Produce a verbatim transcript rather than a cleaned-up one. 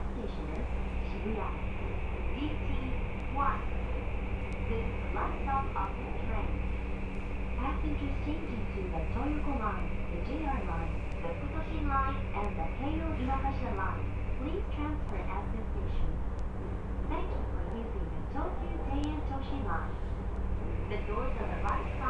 next station is Shibuya, D T one. This is the last stop of the train. Passengers changing to the Toyoko Line, the J R Line, the Kutoshi Line, and the Keio Iwakashi Line, please transfer at this station. Thank you for using the Tokyu Den-en-toshi Line. The doors on the right side